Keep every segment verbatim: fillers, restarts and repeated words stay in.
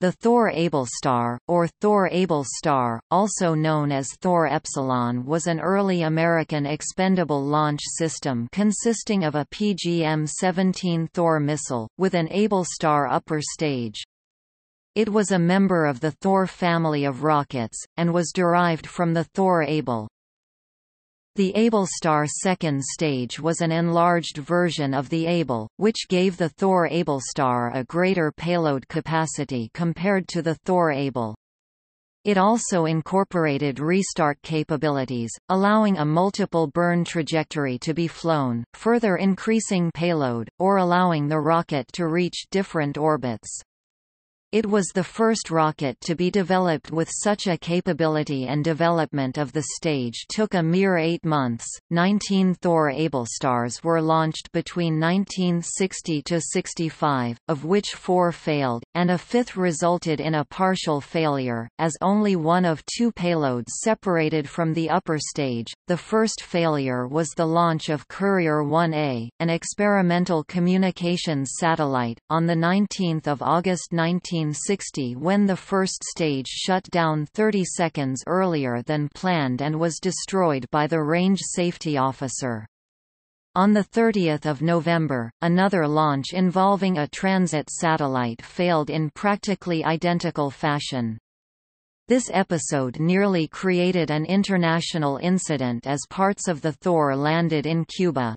The Thor-Ablestar, or Thor-Ablestar, also known as Thor Epsilon, was an early American expendable launch system consisting of a P G M seventeen Thor missile, with an Ablestar upper stage. It was a member of the Thor family of rockets, and was derived from the Thor-Able. The Ablestar second stage was an enlarged version of the Able, which gave the Thor Ablestar a greater payload capacity compared to the Thor Able. It also incorporated restart capabilities, allowing a multiple burn trajectory to be flown, further increasing payload, or allowing the rocket to reach different orbits. It was the first rocket to be developed with such a capability, and development of the stage took a mere eight months. Nineteen Thor Ablestars were launched between nineteen sixty to sixty-five, of which four failed, and a fifth resulted in a partial failure, as only one of two payloads separated from the upper stage. The first failure was the launch of Courier one A, an experimental communications satellite, on the nineteenth of August nineteen sixty, when the first stage shut down thirty seconds earlier than planned and was destroyed by the range safety officer. On thirtieth of November, another launch involving a transit satellite failed in practically identical fashion. This episode nearly created an international incident as parts of the Thor landed in Cuba.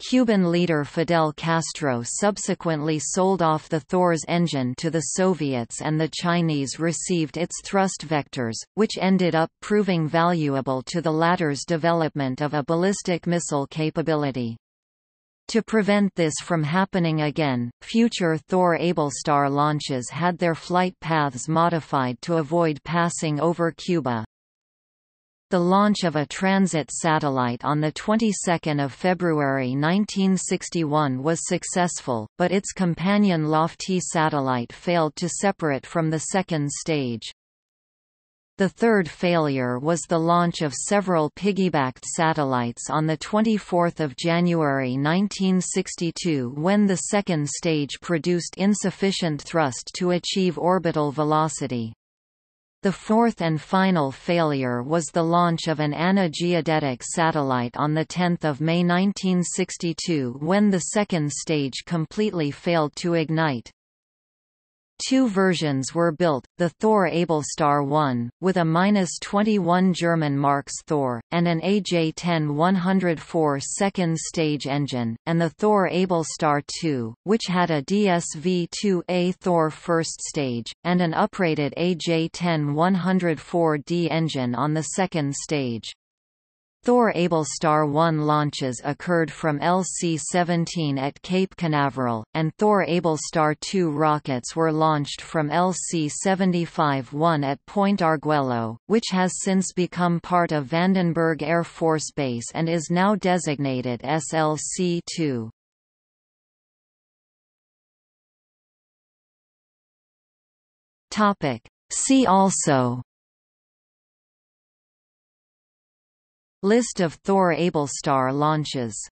Cuban leader Fidel Castro subsequently sold off the Thor's engine to the Soviets, and the Chinese received its thrust vectors, which ended up proving valuable to the latter's development of a ballistic missile capability. To prevent this from happening again, future Thor Ablestar launches had their flight paths modified to avoid passing over Cuba. The launch of a transit satellite on the twenty-second of February nineteen sixty-one was successful, but its companion Lofty satellite failed to separate from the second stage. The third failure was the launch of several piggybacked satellites on the twenty-fourth of January nineteen sixty-two, when the second stage produced insufficient thrust to achieve orbital velocity. The fourth and final failure was the launch of an anageodetic satellite on the tenth of May nineteen sixty-two, when the second stage completely failed to ignite. Two versions were built, the Thor Ablestar one, with a minus twenty-one German Marks Thor, and an A J ten one oh four second stage engine, and the Thor Ablestar two, which had a D S V two A Thor first stage, and an uprated A J ten one oh four D engine on the second stage. Thor Ablestar one launches occurred from L C seventeen at Cape Canaveral, and Thor Ablestar two rockets were launched from L C seventy-five one at Point Arguello, which has since become part of Vandenberg Air Force Base and is now designated S L C two. See also: List of Thor Ablestar launches.